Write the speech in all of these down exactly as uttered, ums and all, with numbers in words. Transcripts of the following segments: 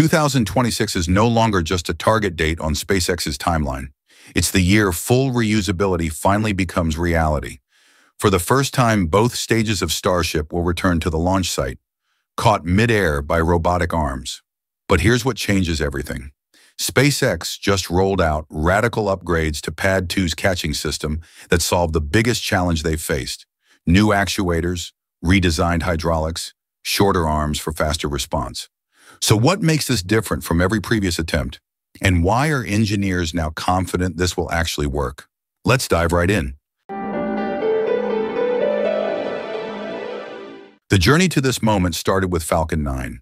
two thousand twenty-six is no longer just a target date on SpaceX's timeline. It's the year full reusability finally becomes reality. For the first time, both stages of Starship will return to the launch site, caught mid-air by robotic arms. But here's what changes everything. SpaceX just rolled out radical upgrades to Pad two's catching system that solved the biggest challenge they've faced: new actuators, redesigned hydraulics, shorter arms for faster response. So what makes this different from every previous attempt? And why are engineers now confident this will actually work? Let's dive right in. The journey to this moment started with Falcon nine.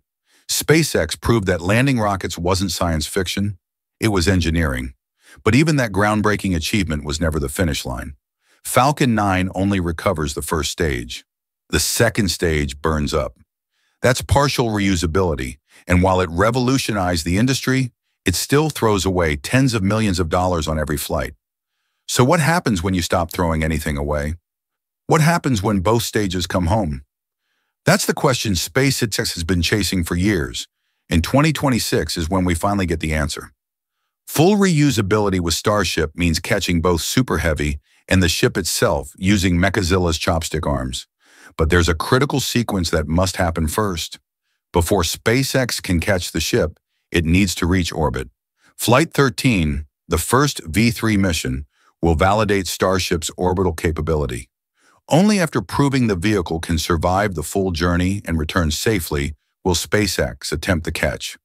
SpaceX proved that landing rockets wasn't science fiction, it was engineering. But even that groundbreaking achievement was never the finish line. Falcon nine only recovers the first stage. The second stage burns up. That's partial reusability, and while it revolutionized the industry, it still throws away tens of millions of dollars on every flight. So what happens when you stop throwing anything away? What happens when both stages come home? That's the question SpaceX has been chasing for years, and twenty twenty-six is when we finally get the answer. Full reusability with Starship means catching both Super Heavy and the ship itself using Mechazilla's chopstick arms. But there's a critical sequence that must happen first. Before SpaceX can catch the ship, it needs to reach orbit. Flight thirteen, the first V three mission, will validate Starship's orbital capability. Only after proving the vehicle can survive the full journey and return safely will SpaceX attempt the catch.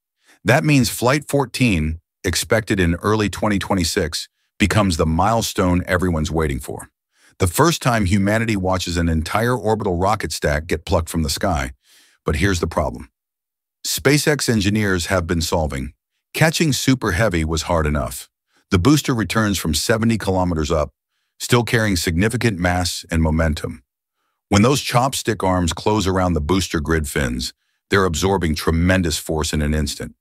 That means Flight fourteen, expected in early twenty twenty-six, becomes the milestone everyone's waiting for. The first time humanity watches an entire orbital rocket stack get plucked from the sky. But here's the problem SpaceX engineers have been solving. Catching Super Heavy was hard enough. The booster returns from seventy kilometers up, still carrying significant mass and momentum. When those chopstick arms close around the booster grid fins, they're absorbing tremendous force in an instant.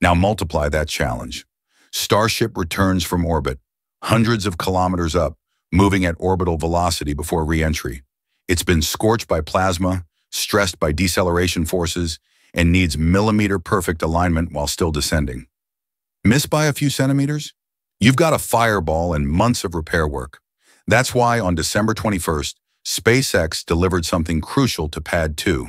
Now multiply that challenge. Starship returns from orbit, hundreds of kilometers up, moving at orbital velocity before re-entry. It's been scorched by plasma, stressed by deceleration forces, and needs millimeter-perfect alignment while still descending. Miss by a few centimeters? You've got a fireball and months of repair work. That's why on December twenty-first, SpaceX delivered something crucial to Pad two,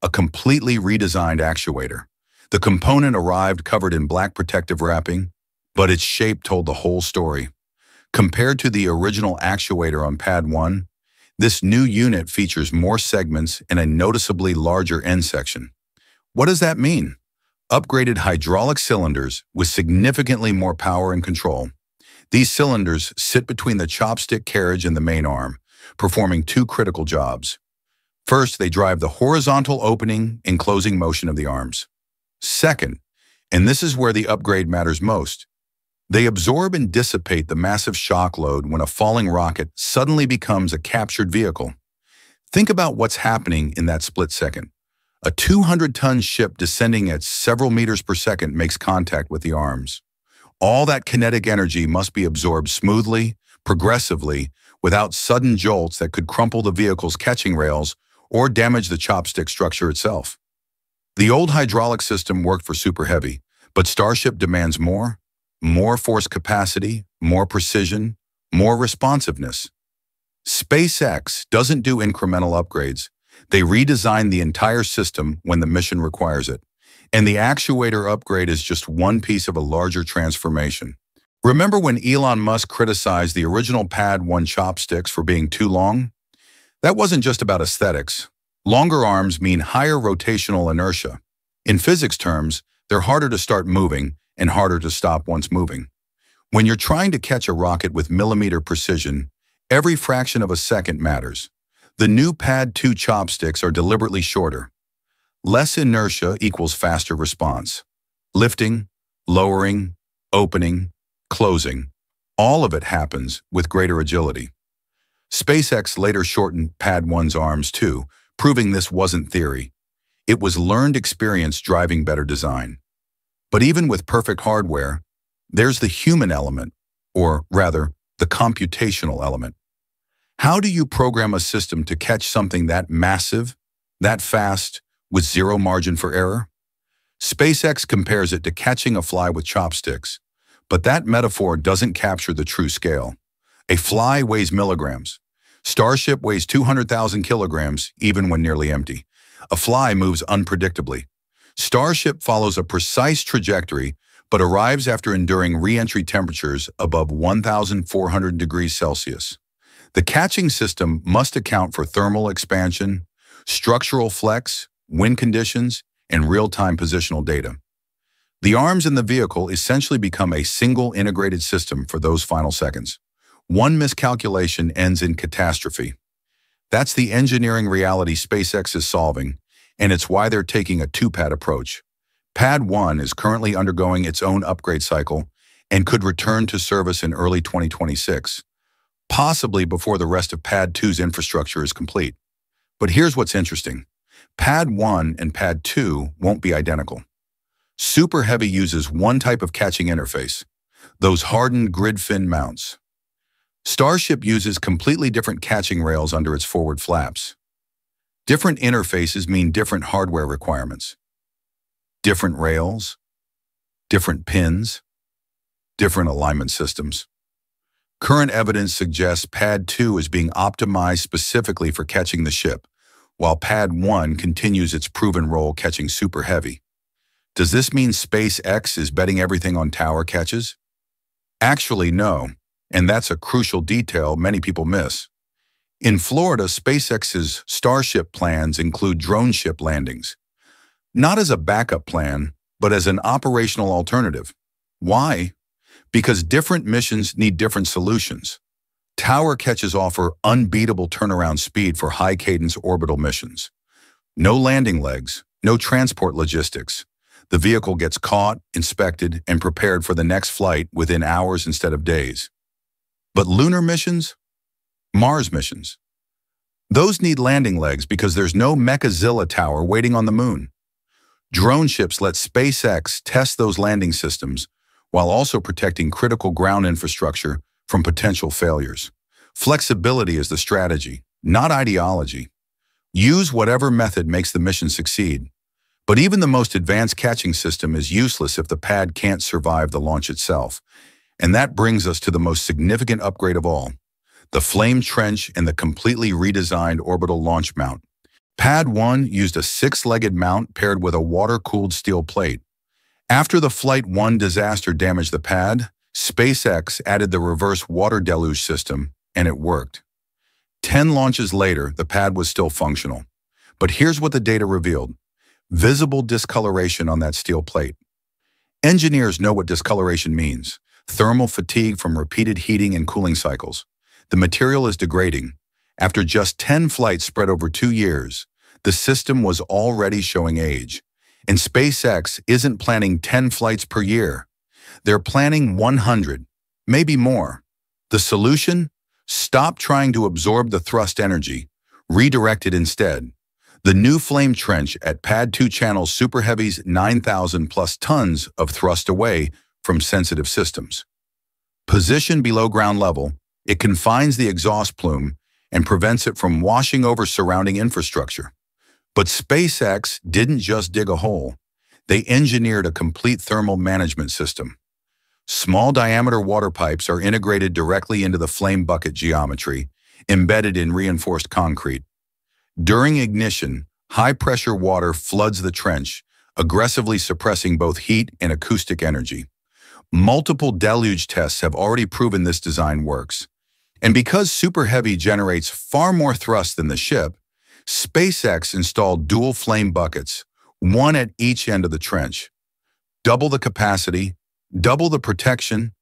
a completely redesigned actuator. The component arrived covered in black protective wrapping, but its shape told the whole story. Compared to the original actuator on Pad one, this new unit features more segments and a noticeably larger end section. What does that mean? Upgraded hydraulic cylinders with significantly more power and control. These cylinders sit between the chopstick carriage and the main arm, performing two critical jobs. First, they drive the horizontal opening and closing motion of the arms. Second, and this is where the upgrade matters most, they absorb and dissipate the massive shock load when a falling rocket suddenly becomes a captured vehicle. Think about what's happening in that split second. A two hundred ton ship descending at several meters per second makes contact with the arms. All that kinetic energy must be absorbed smoothly, progressively, without sudden jolts that could crumple the vehicle's catching rails or damage the chopstick structure itself. The old hydraulic system worked for Super Heavy, but Starship demands more. More force capacity, more precision, more responsiveness. SpaceX doesn't do incremental upgrades. They redesign the entire system when the mission requires it. And the actuator upgrade is just one piece of a larger transformation. Remember when Elon Musk criticized the original Pad one chopsticks for being too long? That wasn't just about aesthetics. Longer arms mean higher rotational inertia. In physics terms, they're harder to start moving and harder to stop once moving. When you're trying to catch a rocket with millimeter precision, every fraction of a second matters. The new Pad two chopsticks are deliberately shorter. Less inertia equals faster response. Lifting, lowering, opening, closing, all of it happens with greater agility. SpaceX later shortened Pad one's arms too, proving this wasn't theory. It was learned experience driving better design. But even with perfect hardware, there's the human element, or rather, the computational element. How do you program a system to catch something that massive, that fast, with zero margin for error? SpaceX compares it to catching a fly with chopsticks, but that metaphor doesn't capture the true scale. A fly weighs milligrams. Starship weighs two hundred thousand kilograms, even when nearly empty. A fly moves unpredictably. Starship follows a precise trajectory, but arrives after enduring re-entry temperatures above one thousand four hundred degrees Celsius. The catching system must account for thermal expansion, structural flex, wind conditions, and real-time positional data. The arms in the vehicle essentially become a single integrated system for those final seconds. One miscalculation ends in catastrophe. That's the engineering reality SpaceX is solving, and it's why they're taking a two-pad approach. Pad one is currently undergoing its own upgrade cycle and could return to service in early twenty twenty-six, possibly before the rest of Pad two's infrastructure is complete. But here's what's interesting. Pad one and Pad two won't be identical. Super Heavy uses one type of catching interface, those hardened grid fin mounts. Starship uses completely different catching rails under its forward flaps. Different interfaces mean different hardware requirements. Different rails, different pins, different alignment systems. Current evidence suggests Pad two is being optimized specifically for catching the ship, while Pad one continues its proven role catching Super Heavy. Does this mean SpaceX is betting everything on tower catches? Actually, no, and that's a crucial detail many people miss. In Florida, SpaceX's Starship plans include drone ship landings, not as a backup plan, but as an operational alternative. Why? Because different missions need different solutions. Tower catches offer unbeatable turnaround speed for high-cadence orbital missions. No landing legs, no transport logistics. The vehicle gets caught, inspected, and prepared for the next flight within hours instead of days. But lunar missions? Mars missions. Those need landing legs because there's no Mechazilla tower waiting on the moon. Drone ships let SpaceX test those landing systems while also protecting critical ground infrastructure from potential failures. Flexibility is the strategy, not ideology. Use whatever method makes the mission succeed. But even the most advanced catching system is useless if the pad can't survive the launch itself. And that brings us to the most significant upgrade of all, the flame trench and the completely redesigned orbital launch mount. Pad one used a six-legged mount paired with a water-cooled steel plate. After the Flight one disaster damaged the pad, SpaceX added the reverse water deluge system, and it worked. Ten launches later, the pad was still functional. But here's what the data revealed. Visible discoloration on that steel plate. Engineers know what discoloration means. Thermal fatigue from repeated heating and cooling cycles. The material is degrading. After just ten flights spread over two years, the system was already showing age. And SpaceX isn't planning ten flights per year. They're planning one hundred, maybe more. The solution? Stop trying to absorb the thrust energy. Redirect it instead. The new flame trench at Pad two channels Super Heavy's nine thousand plus tons of thrust away from sensitive systems. Positioned below ground level, it confines the exhaust plume and prevents it from washing over surrounding infrastructure. But SpaceX didn't just dig a hole. They engineered a complete thermal management system. Small diameter water pipes are integrated directly into the flame bucket geometry, embedded in reinforced concrete. During ignition, high-pressure water floods the trench, aggressively suppressing both heat and acoustic energy. Multiple deluge tests have already proven this design works. And because Super Heavy generates far more thrust than the ship, SpaceX installed dual flame buckets, one at each end of the trench. Double the capacity, double the protection.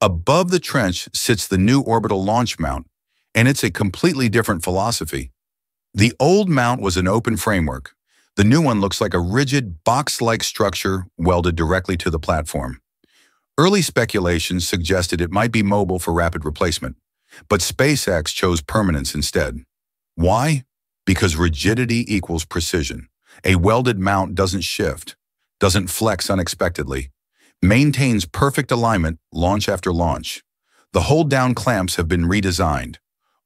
Above the trench sits the new orbital launch mount, and it's a completely different philosophy. The old mount was an open framework. The new one looks like a rigid, box-like structure welded directly to the platform. Early speculations suggested it might be mobile for rapid replacement. But SpaceX chose permanence instead. Why? Because rigidity equals precision. A welded mount doesn't shift, doesn't flex unexpectedly, maintains perfect alignment launch after launch. The hold-down clamps have been redesigned.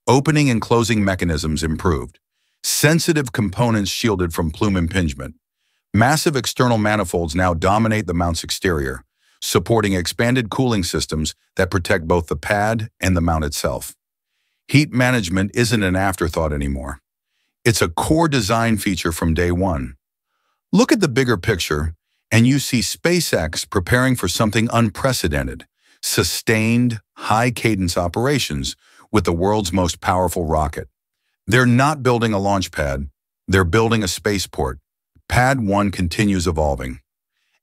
Opening and closing mechanisms improved. Sensitive components shielded from plume impingement. Massive external manifolds now dominate the mount's exterior, supporting expanded cooling systems that protect both the pad and the mount itself. Heat management isn't an afterthought anymore. It's a core design feature from day one. Look at the bigger picture, and you see SpaceX preparing for something unprecedented, sustained, high-cadence operations with the world's most powerful rocket. They're not building a launch pad, they're building a spaceport. Pad one continues evolving.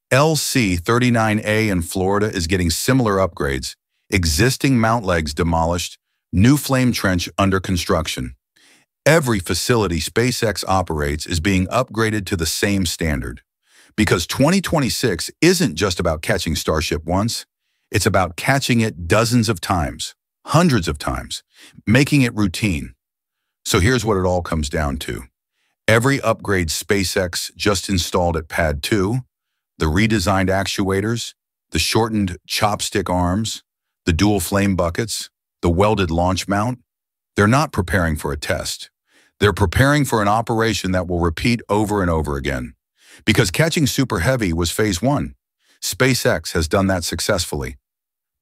L C thirty-nine A in Florida is getting similar upgrades, existing mount legs demolished, new flame trench under construction. Every facility SpaceX operates is being upgraded to the same standard. Because twenty twenty-six isn't just about catching Starship once, it's about catching it dozens of times, hundreds of times, making it routine. So here's what it all comes down to. Every upgrade SpaceX just installed at Pad two, the redesigned actuators, the shortened chopstick arms, the dual flame buckets, the welded launch mount, they're not preparing for a test. They're preparing for an operation that will repeat over and over again. Because catching Super Heavy was phase one. SpaceX has done that successfully.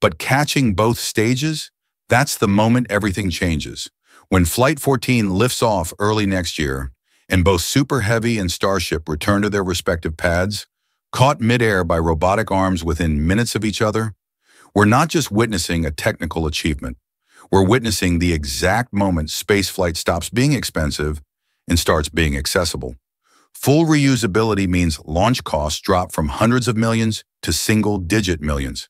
But catching both stages, that's the moment everything changes. When Flight fourteen lifts off early next year, and both Super Heavy and Starship return to their respective pads, caught midair by robotic arms within minutes of each other, we're not just witnessing a technical achievement. We're witnessing the exact moment spaceflight stops being expensive and starts being accessible. Full reusability means launch costs drop from hundreds of millions to single-digit millions.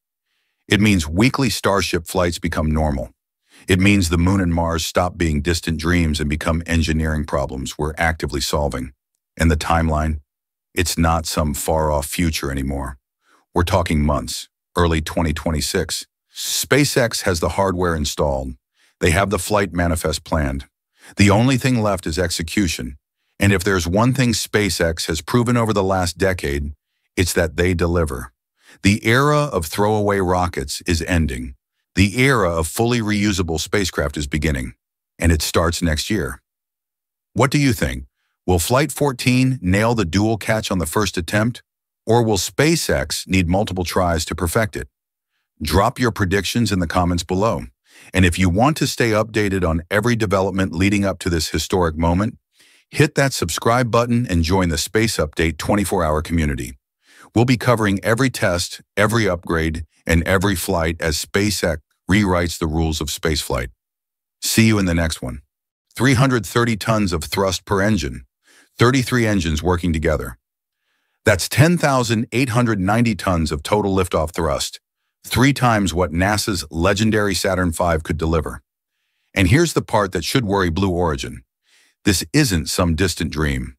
It means weekly Starship flights become normal. It means the Moon and Mars stop being distant dreams and become engineering problems we're actively solving. And the timeline? It's not some far-off future anymore. We're talking months, early twenty twenty-six. SpaceX has the hardware installed. They have the flight manifest planned. The only thing left is execution. And if there's one thing SpaceX has proven over the last decade, it's that they deliver. The era of throwaway rockets is ending. The era of fully reusable spacecraft is beginning, and it starts next year. What do you think? Will Flight fourteen nail the dual catch on the first attempt, or will SpaceX need multiple tries to perfect it? Drop your predictions in the comments below. And if you want to stay updated on every development leading up to this historic moment, hit that subscribe button and join the Space Update twenty-four hour community. We'll be covering every test, every upgrade, and every flight as SpaceX rewrites the rules of spaceflight. See you in the next one. three hundred thirty tons of thrust per engine. thirty-three engines working together. That's ten thousand eight hundred ninety tons of total liftoff thrust, three times what NASA's legendary Saturn five could deliver. And here's the part that should worry Blue Origin. This isn't some distant dream.